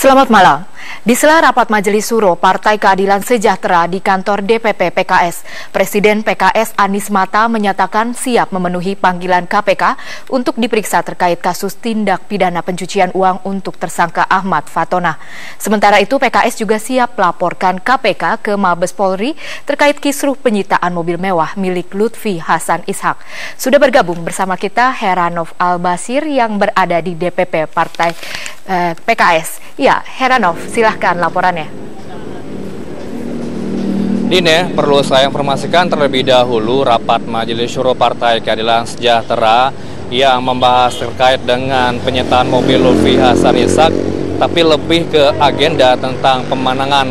Selamat malam. Di sela rapat Majelis Syuro Partai Keadilan Sejahtera di kantor DPP PKS, Presiden PKS Anis Matta menyatakan siap memenuhi panggilan KPK untuk diperiksa terkait kasus tindak pidana pencucian uang untuk tersangka Ahmad Fathanah. Sementara itu, PKS juga siap melaporkan KPK ke Mabes Polri terkait kisruh penyitaan mobil mewah milik Luthfi Hasan Ishaaq. Sudah bergabung bersama kita Heru Nov Al-Basir yang berada di DPP Partai PKS. Ya, Heru Nov, silahkan laporannya. Dine, perlu saya informasikan terlebih dahulu rapat Majelis Syuro Partai Keadilan Sejahtera yang membahas terkait dengan penyitaan mobil Luthfi Hasan Ishaaq, tapi lebih ke agenda tentang pemenangan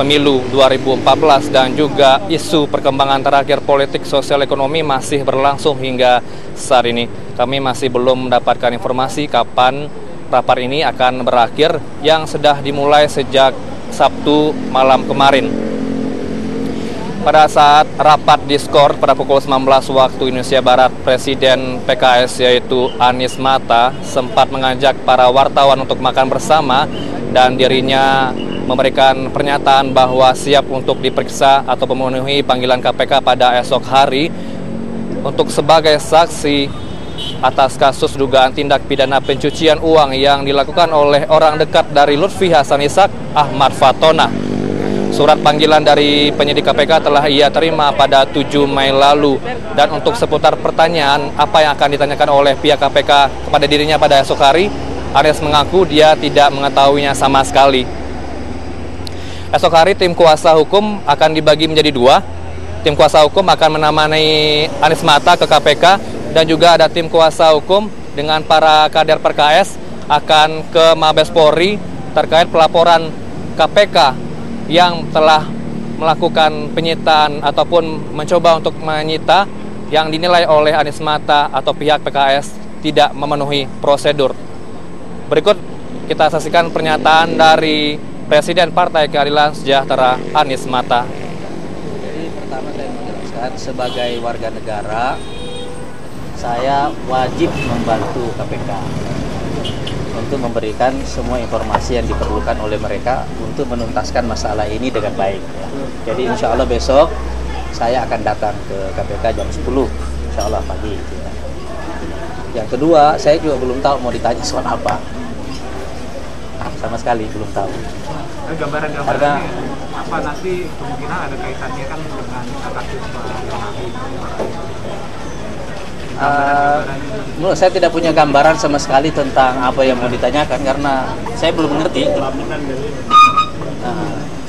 pemilu 2014 dan juga isu perkembangan terakhir politik sosial ekonomi masih berlangsung hingga saat ini. Kami masih belum mendapatkan informasi kapan rapat ini akan berakhir yang sudah dimulai sejak Sabtu malam kemarin. Pada saat rapat diskor pada pukul 19 waktu Indonesia Barat, Presiden PKS yaitu Anis Matta sempat mengajak para wartawan untuk makan bersama dan dirinya memberikan pernyataan bahwa siap untuk diperiksa atau memenuhi panggilan KPK pada esok hari untuk sebagai saksi atas kasus dugaan tindak pidana pencucian uang yang dilakukan oleh orang dekat dari Luthfi Hasan Ishaaq, Ahmad Fathanah. Surat panggilan dari penyidik KPK telah ia terima pada 7 Mei lalu. Dan untuk seputar pertanyaan apa yang akan ditanyakan oleh pihak KPK kepada dirinya pada esok hari, Anis mengaku dia tidak mengetahuinya sama sekali. Esok hari tim kuasa hukum akan dibagi menjadi dua. Tim kuasa hukum akan menemani Anis Matta ke KPK dan juga ada tim kuasa hukum dengan para kader PKS akan ke Mabes Polri terkait pelaporan KPK yang telah melakukan penyitaan ataupun mencoba untuk menyita yang dinilai oleh Anis Matta atau pihak PKS tidak memenuhi prosedur. Berikut kita saksikan pernyataan dari Presiden Partai Keadilan Sejahtera Anis Matta. Sebagai warga negara, saya wajib membantu KPK untuk memberikan semua informasi yang diperlukan oleh mereka untuk menuntaskan masalah ini dengan baik. Jadi insya Allah besok saya akan datang ke KPK jam 10, insya Allah pagi. Yang kedua, saya juga belum tahu mau ditanya soal apa, sama sekali belum tahu. Gambaran-gambarannya apa nanti kemungkinan ada kaitannya kan dengan kasus saya tidak punya gambaran sama sekali tentang apa yang mau ditanyakan karena saya belum mengerti.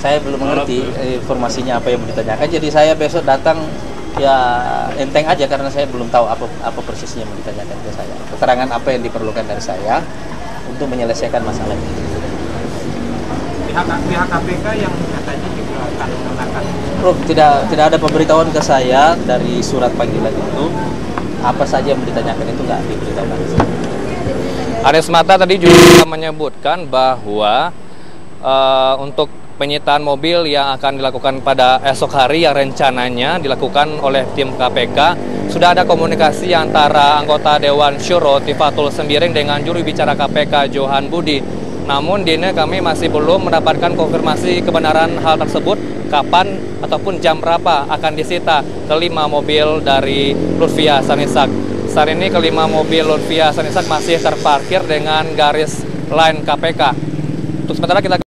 Saya belum mengerti informasinya apa yang mau ditanyakan. Jadi saya besok datang ya enteng aja karena saya belum tahu apa persisnya yang mau ditanyakan ke saya. Keterangan apa yang diperlukan dari saya untuk menyelesaikan masalah ini. Pihak KPK yang katanya juga akan menggunakan. Tidak ada pemberitahuan ke saya dari surat panggilan itu. Apa saja yang ditanyakan itu nggak diberitahukan. Anis Matta tadi juga menyebutkan bahwa untuk penyitaan mobil yang akan dilakukan pada esok hari yang rencananya dilakukan oleh tim KPK sudah ada komunikasi antara anggota Dewan Syuro Tifatul Sembiring dengan juru bicara KPK Johan Budi. Namun Dine, kami masih belum mendapatkan konfirmasi kebenaran hal tersebut, kapan ataupun jam berapa akan disita kelima mobil dari Luthfi Hasan Ishaaq. Saat ini kelima mobil Luthfi Hasan Ishaaq masih terparkir dengan garis line KPK. Untuk sementara kita